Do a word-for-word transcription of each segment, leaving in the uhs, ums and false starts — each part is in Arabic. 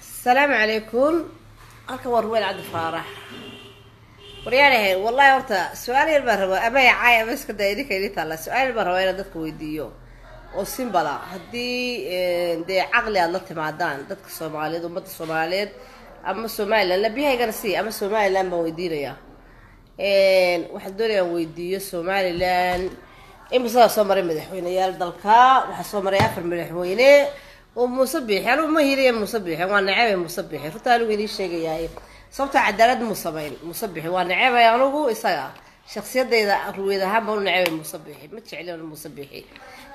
السلام عليكم. هاكا هو رويل عبد الفارح وريالهين. والله هورتا سؤالي البرهوة أما يعايا بس كدا يديك يدي تالا سؤالي البرهوة إلا دادك ويديو أو سيمبلا هدي دي عقلي اللطي معدان دادك الصوماليد ومد الصوماليد أما الصوماليد لبيها يقرسي أما الصوماليد ما ويدينيا واحد دولي ويديو الصوماليد إما صلا صومري مدحويني يال دالكا واحد صومري أفر مدحويني ومصبيح يعني ما هي مصبيح وانا عيب مصبيح فتالو لي شيء صوت عدالة مصبين مصبيح وانا عيب يا نوغو إسايا شخصية إذا رويدا هابو نعيب مصبيح ما تشعلون المصبيحي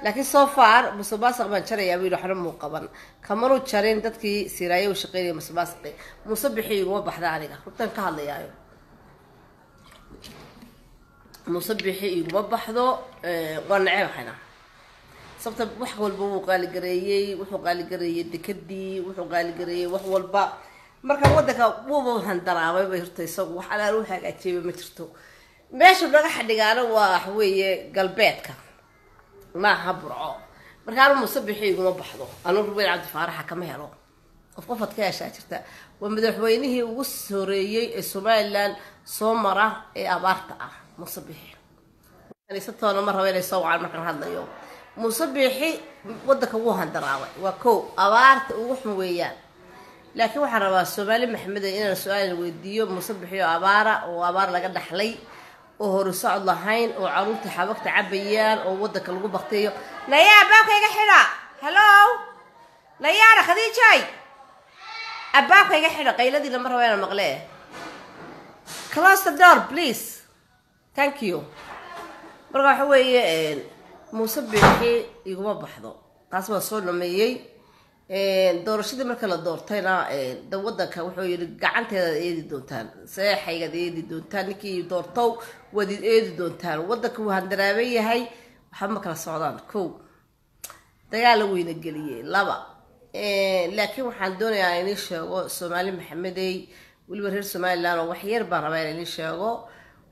لكن صوفار مصباص غبان شري يا ويلو حرام مقبل كمرو تشارين تدكي سرايا وشقيري مصباصقي مصبيحي يوضح ذلك ربطان كهالي يا يعني. مصبيحي يوضح ذو وانا عيب حنا صبت وح والبو قال قريي وح قال قريي دكدي وح قال قريي وح والبا مركب ودك وبو هندراوي بيرتي سو وح على روحك أجيبه مترتو ماشي بلغ حد قاله وحوي قلبيتك ما هبرعه مركب مصبحي يقوم بحضه أنا رويل عبد الفارح كمهرو وقفت كاش أشرت ومدحوينه والسوريي السومالان سومرة أبارتة مصبحي أنا ستة مرة وين يسوع على مكان هذا اليوم مصبيحي ودك وهن دراوي وكو أبارت ووح مويان لكن وح ربا السؤال محمد إن السؤال وديو مصبيحي وأبارة وأبار لقد حلي وهرسع الله هين وعروت حبكت عبيان وودك الجو بختيو لا يا أباك يا حلا هلو لا يا أنا خذي شاي أباك يا حلا قيلدي لمرة وين المغلية خلاص الدار بليز ثانك يو برجع هو ين مصبحي يقوم بحضه قاسم الصول لما يجي دور شدي مركل الدور تينا دوّدا كوحو يرجع أنت يدي دونتان صحيح يدي يدي دونتان كي دور طو ودي يدي دونتان ودا كوا هندرابية هاي محمد السعدان كوا دجاله وينجليه لبا لكن وحندونا يعني الشغل سمالي محمدي والبرهير سمالي لا روح يربى ربع يعني الشغل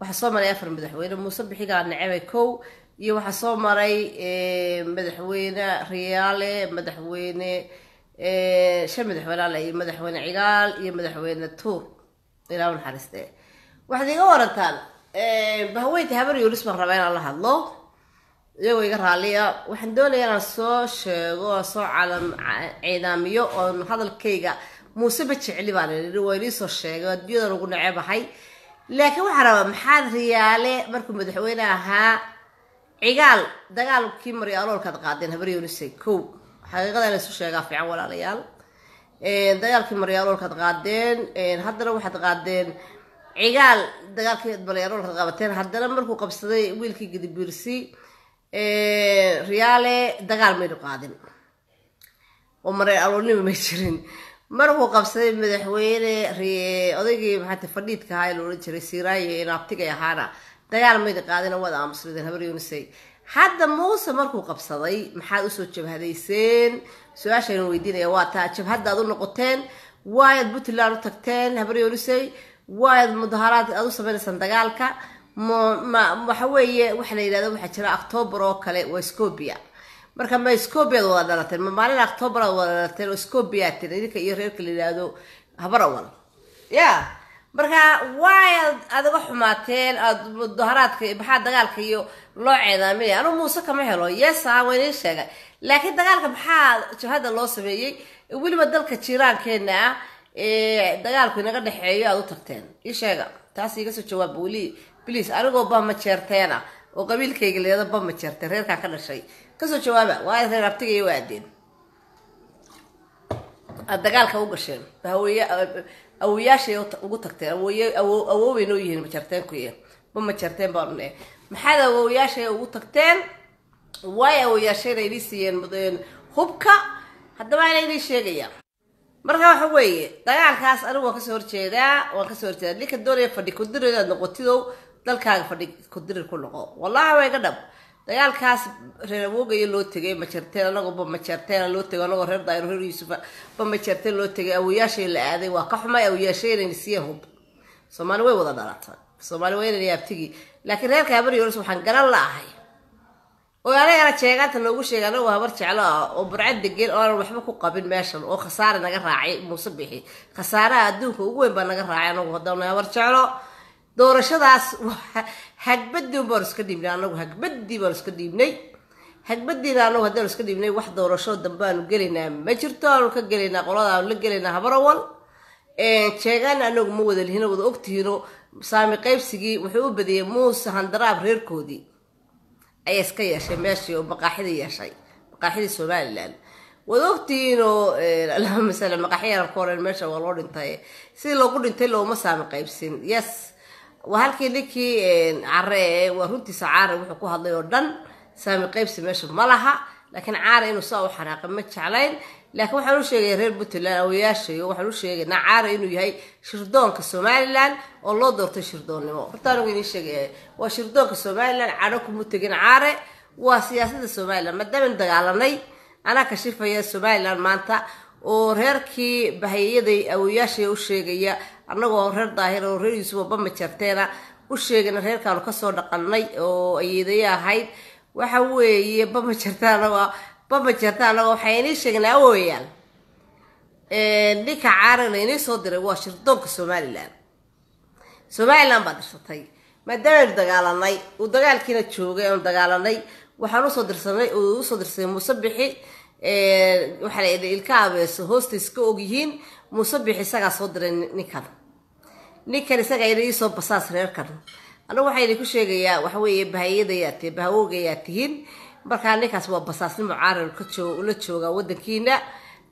وحصل مرة يفرم بدحوين مصبحي قال نعيم كوا يو حصو مري مدحوينة ريالي مدحوينة شو مدحوينة لا يو مدحوينة عقال يو مدحوينة تور إلى من حرسته واحد يقول تال بهويت هبر يولس من ربعين الله الله يو يقرأ ليه واحد دولي أنا صوش جو صو على عداميو أو هذا الكيجا مصيبتش على بالي اللي هو يليس الشيء قد يقدر يقول نعيبه هاي لكن واحد محاد ريالي مركم مدحوينة ها عقال دجال كيم ريالول كذا قاعدين هبريون السيكو حقيقة أنا سوشي قافي عول على ريال دجال كيم ريالول كذا قاعدين هذا لو حد قاعدين عقال دجال كيم ريالول كذا قاعدين هذا لما ركوا قبصتي ويل كي قد بيرسي رياله دجال ميرو قاعدين ومريالولين ميشرين مركوا قبصتي مدحوين ري أذكي حتى فرديت كهاي لوري تري سيراي نابتك يا هارا دجال ميد قاعدين أول أمس ريدين هبريونسي حد موسى مركو قبصضي محاد أسود شبه هذي سين سؤال شيء ويدين يا واتا شبه هذا أظن قطين وايد بطلة رتكتين هبريونسي وايد مظاهرات أدوسة بين صندقالك ما ما محوية وحنا إلى ذا وحنا شراء أكتوبر وكلا وإسكوبيا مركب ما إسكوبيا ولا نتل ما معنا أكتوبر ولا نتل وإسكوبيا ترى ذيك يريك اللي هذا هبر أول يا مركا وايد أذا وحماتين أذا مظاهرات بحد دجالك يو لعنا مية أنا موسى كمهلو يسعى وين شجع لكن دجالك بحد شو هذا الله سبيعي ويل ما دلك تشيران كنا دجالك نقدر نحيي أذا ترتين يشجع تحسي قصة شو بقولي بليز أنا جو بام تشرتينا وقبل كي قلي هذا بام تشرتين غير كأكل شيء قصة شو بقى وايد رابطي يوادين الدجالك هو قشر هو ي أو ياشي وقو تكتير أو أو أو وينو يهين مشرتين كويه بمشرتين بارنه محدا أو ياشي وقو تكتير واي أو ياشي ريسيين مدين خبكة هذا ما عليه شيء جيا مرة حوي ضيع الكاس أنا وكسر كذا وكسر كذا ليك الدوري فدي كدر إذا نقطيده دلكان فدي كدر كل قا والله ما يقدر ضيع الكاس رنبوق يلوت تجي مشرتين أنا قب مشرتين لوت تجي أنا قرر ضيع رهير يوسف بمشرتين لوت تجي أو ياشي العادي وقحمة أو ياشي نسيهم سمانوي وضع دارتها سمانوي اللي يبتجي لكن هيك عبر يقول سبحان الله هاي وأنا شايفة أنه شيء أنا وهبرت على وبرعد الجيل أنا بحبكوا قابل ماشان أو خسارة نجر راعي مصبحي خسارة أدوه وين بنجر راعي أنا وهدانا وهبرت على دور شداس هك بدي برس كديم لأنه هك بدي برس كديمني هك بدي لأنه هدول كديمني واحد دور شد دبان وقلنا مجرتان وكجلنا قرادة ولقلنا هبرول إيه شايفة أنه موجود هنا وأختي هنا سامي قيبسي وحب بدي موس هندراب غير كودي أي اسكي يا شيء ماشي ومقاحيدي يا شيء مقاحيدي سومالي الآن وذوقتي إنه لا مثلا مقاحية الكورة الماشية والله أنت سي لو قلت أنت لو ما سامي قيبسين يس وهالكي لكي عري وهنتي سعاري وحكوها الله يردن سامي قيبسي ماشي مالها لكن عاري إنه صاو حراق ماتش علين لكن وحنو شيء غير بوتلا أو يا شيء وحنو شيء أنا عاري إنه هي شردون كسومالي الآن والله دورت شردون لما قلتها لو إني شيء وشردون كسومالي الآن عاركم متجين عاري وسياسة السومالي ما دام ندقالني أنا كشفت يا السومالي مانتا وهركي بهيدي أو يا شيء وشيء يا أنا وهر ظاهر وهر يسوى بمتشرتنا وشيء أنا هركي على كسر دقالني أو أيدي هاي وحوي بمتشرتنا بمجرتنا وحيني شغنا أويال نيكا عارنا يني صدر واشردونك سومالي لان سومالي لان بادر سطحي ما دامر دقالاني ودقال كينا تشوغي ودقالاني وحانو صدر سنة وصدر سنة مصبحي وحالي الكابس هوستيس كوغيين مصبحي ساقا صدر نيكا نيكا نساقا يني صوب بساس ريركا أنا وحيني كوشيغيا وحوي بهايدياتي بهاوغياتيين marka ninkaas waa basaasnimo caaran ka jooga ula jooga wadankiina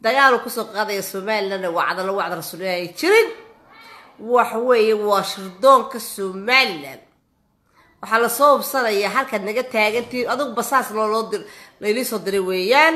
dagaal ku soo qaaday Soomaaliland wacda la wacda rasuulay jirin wax weeye waa shirdoonka Soomaaliland waxa la soo obsanaya halka naga taagantii adag basaas loo loo dir leeli soo diray weeyaan